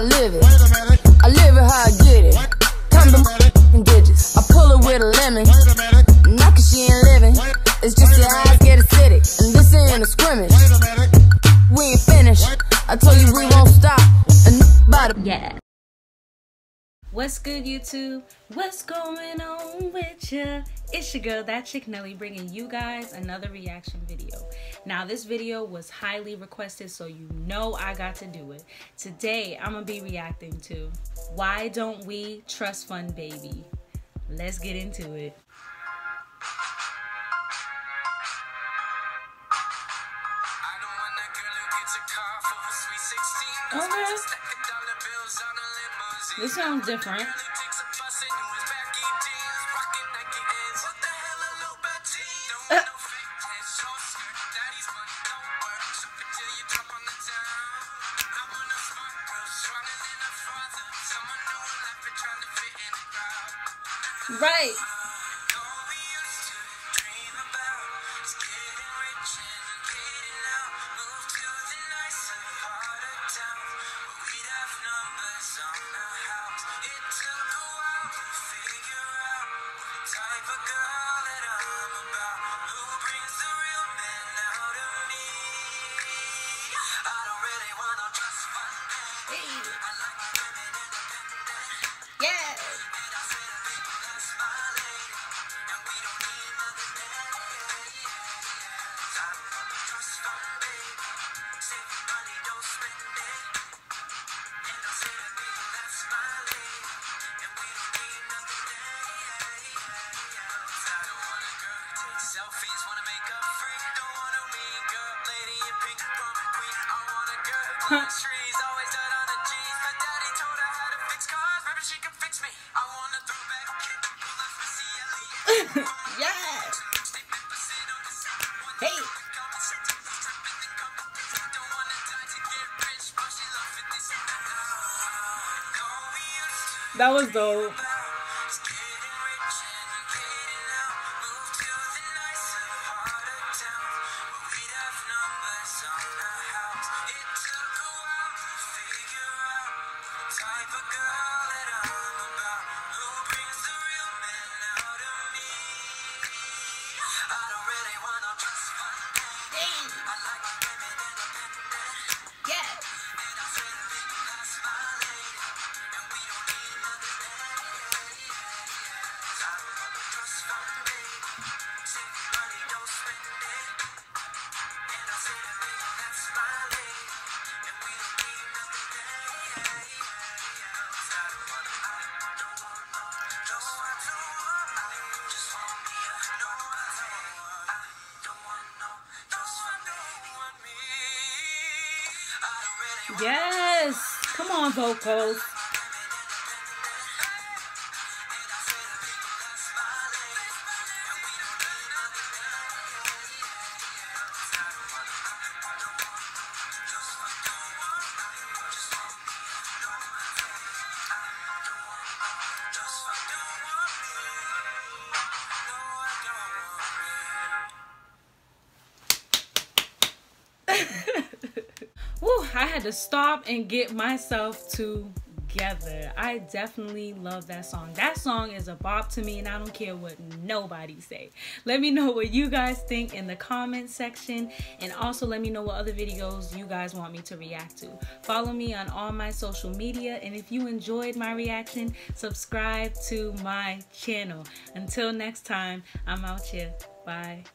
I live it. I live it how I get it. Come to digits. I pull it with a lemon. Not cause she ain't living. It's just your eyes get acidic. And this ain't a scrimmage. We ain't finished. I told you we won't stop. Yeah. What's good, YouTube? What's going on with ya? It's your girl, That Chick Nelly, bringing you guys another reaction video. Now, this video was highly requested, so you know I got to do it. Today, I'm gonna be reacting to Why Don't We, Trust Fund Baby. Let's get into it. Okay. This sounds different. Right. Trees always dirt on the jeans. My daddy told her how to fix cars. Maybe she can fix me. I want to throw back. Yeah. Hey. That was dope. Yes, come on, vocals. I had to stop and get myself together. I definitely love that song. That song is a bop to me, and I don't care what nobody say. Let me know what you guys think in the comment section, and also let me know what other videos you guys want me to react to. Follow me on all my social media, and if you enjoyed my reaction, subscribe to my channel. Until next time, I'm out here. Bye.